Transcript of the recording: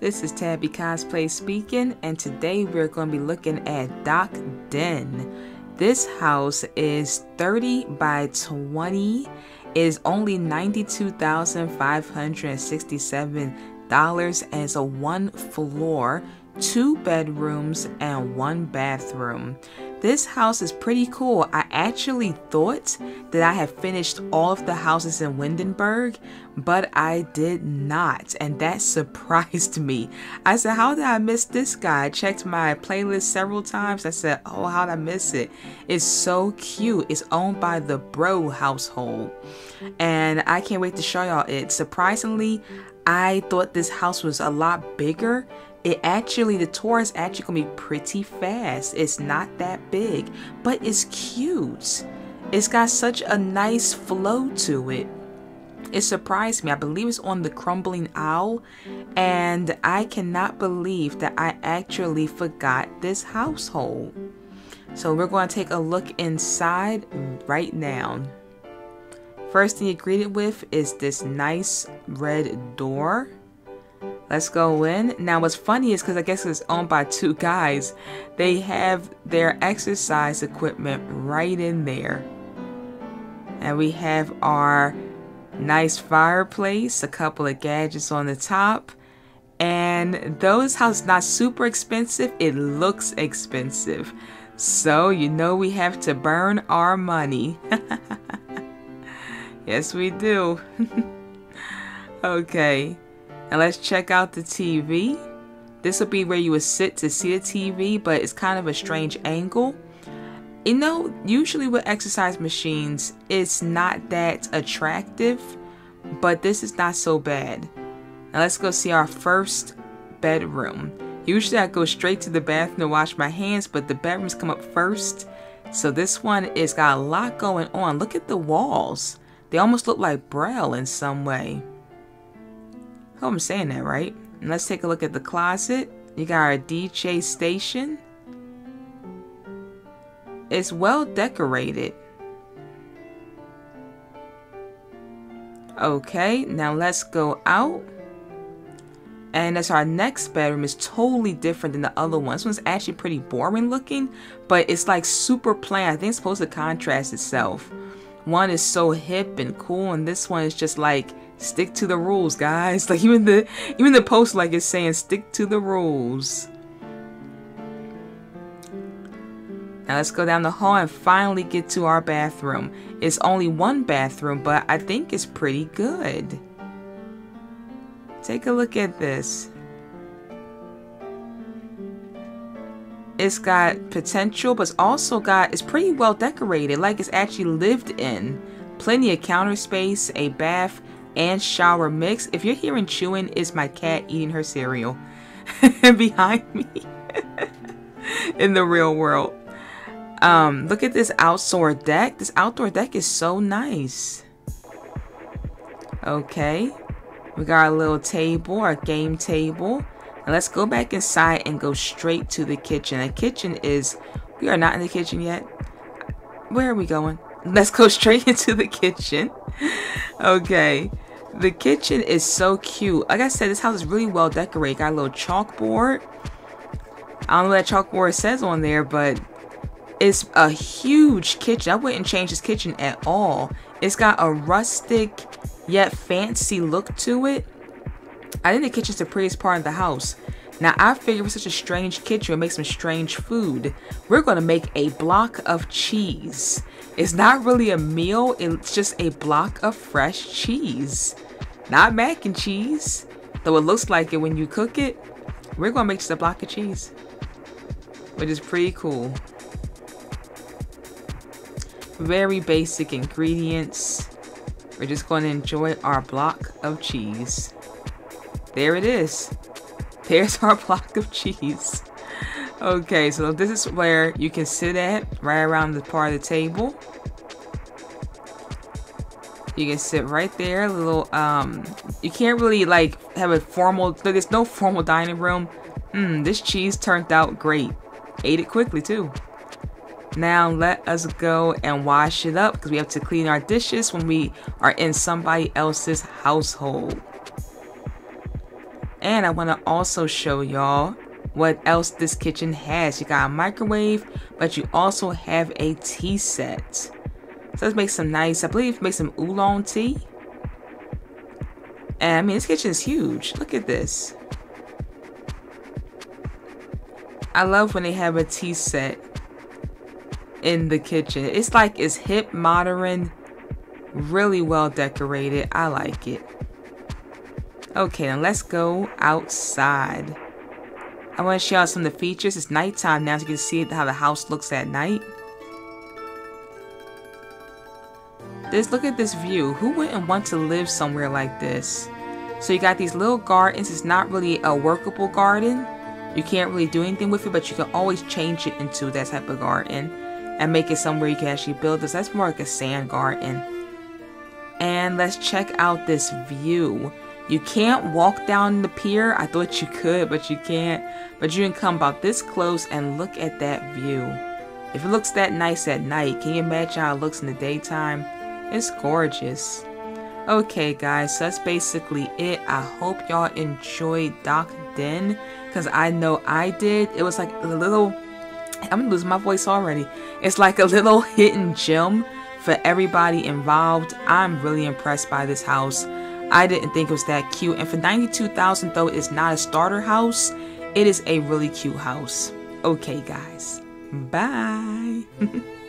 This is Tabby Cosplay speaking, and today we're going to be looking at Dock Den. This house is 30 by 20. It is only $92,567 as a one floor, two bedrooms, and one bathroom. This house is pretty cool. I actually thought that I had finished all of the houses in Windenburg, but I did not, and that surprised me. I said, how did I miss this guy? I checked my playlist several times. I said, oh, how did I miss it? It's so cute. It's owned by the Bro household, and I can't wait to show y'all it. Surprisingly, I thought this house was a lot bigger. The tour is actually gonna be pretty fast. It's not that big, but it's cute. It's got such a nice flow to it. It surprised me. I believe it's on The Crumbling Isle, and I cannot believe that I actually forgot this household. So we're gonna take a look inside right now. First thing you're greeted with is this nice red door. Let's go in. Now what's funny is, because I guess it's owned by two guys, they have their exercise equipment right in there. And we have our nice fireplace, a couple of gadgets on the top. And though this house is not super expensive, it looks expensive. So you know we have to burn our money. Yes, we do. Okay. And let's check out the TV. This will be where you would sit to see the TV, but it's kind of a strange angle. You know, usually with exercise machines, it's not that attractive, but this is not so bad. Now let's go see our first bedroom. Usually I go straight to the bathroom to wash my hands, but the bedrooms come up first. So this one is got a lot going on. Look at the walls. They almost look like Braille in some way. Oh, I'm saying that right. And let's take a look at the closet. You got our DJ station. It's well decorated. Okay, now let's go out. And that's our next bedroom. It's totally different than the other one. This one's actually pretty boring looking, but it's like super plain. I think it's supposed to contrast itself. One is so hip and cool, and this one is just like, stick to the rules, guys. Like even the post like it's saying stick to the rules. Now let's go down the hall and finally get to our bathroom. It's only one bathroom, but I think it's pretty good. Take a look at this. It's got potential, but it's also got, it's pretty well decorated, like it's actually lived in. Plenty of counter space, a bath and shower mix. If you're hearing chewing, it's my cat eating her cereal behind me in the real world. Look at this outdoor deck. This outdoor deck is so nice. Okay, we got our little table, our game table. Now let's go back inside and go straight to the kitchen. The kitchen is, we are not in the kitchen yet. Where are we going? Let's go straight into the kitchen. Okay, the kitchen is so cute. Like I said, this house is really well decorated. Got a little chalkboard. I don't know what that chalkboard says on there, but it's a huge kitchen. I wouldn't change this kitchen at all. It's got a rustic yet fancy look to it. I think the kitchen's the prettiest part of the house. Now, I figure with such a strange kitchen, it makes some strange food. We're gonna make a block of cheese. It's not really a meal, it's just a block of fresh cheese. Not mac and cheese, though it looks like it when you cook it. We're gonna make just a block of cheese, which is pretty cool. Very basic ingredients. We're just gonna enjoy our block of cheese. There it is. There's our block of cheese. Okay, so this is where you can sit at, right around the part of the table. You can sit right there, a little, you can't really like have a formal, there's no formal dining room. This cheese turned out great. Ate it quickly too. Now let us go and wash it up, because we have to clean our dishes when we are in somebody else's household. And I want to also show y'all what else this kitchen has. You got a microwave, but you also have a tea set. So let's make some nice, I believe, make some oolong tea. And I mean, this kitchen is huge. Look at this. I love when they have a tea set in the kitchen. It's like it's hip, modern, really well decorated. I like it. Okay, now let's go outside. I want to show you some of the features. It's nighttime now, so you can see how the house looks at night. Just look at this view. Who wouldn't want to live somewhere like this? So you got these little gardens. It's not really a workable garden. You can't really do anything with it, but you can always change it into that type of garden and make it somewhere you can actually build this. That's more like a sand garden. And let's check out this view. You can't walk down the pier. I thought you could, but you can't. But you can come about this close and look at that view. If it looks that nice at night, can you imagine how it looks in the daytime? It's gorgeous. Okay guys, so that's basically it. I hope y'all enjoyed Dock Den, because I know I did. It was like a little, I'm gonna lose my voice already. It's like a little hidden gem for everybody involved. I'm really impressed by this house. I didn't think it was that cute, and for $92,000 though, it's not a starter house. It is a really cute house. Okay guys, bye.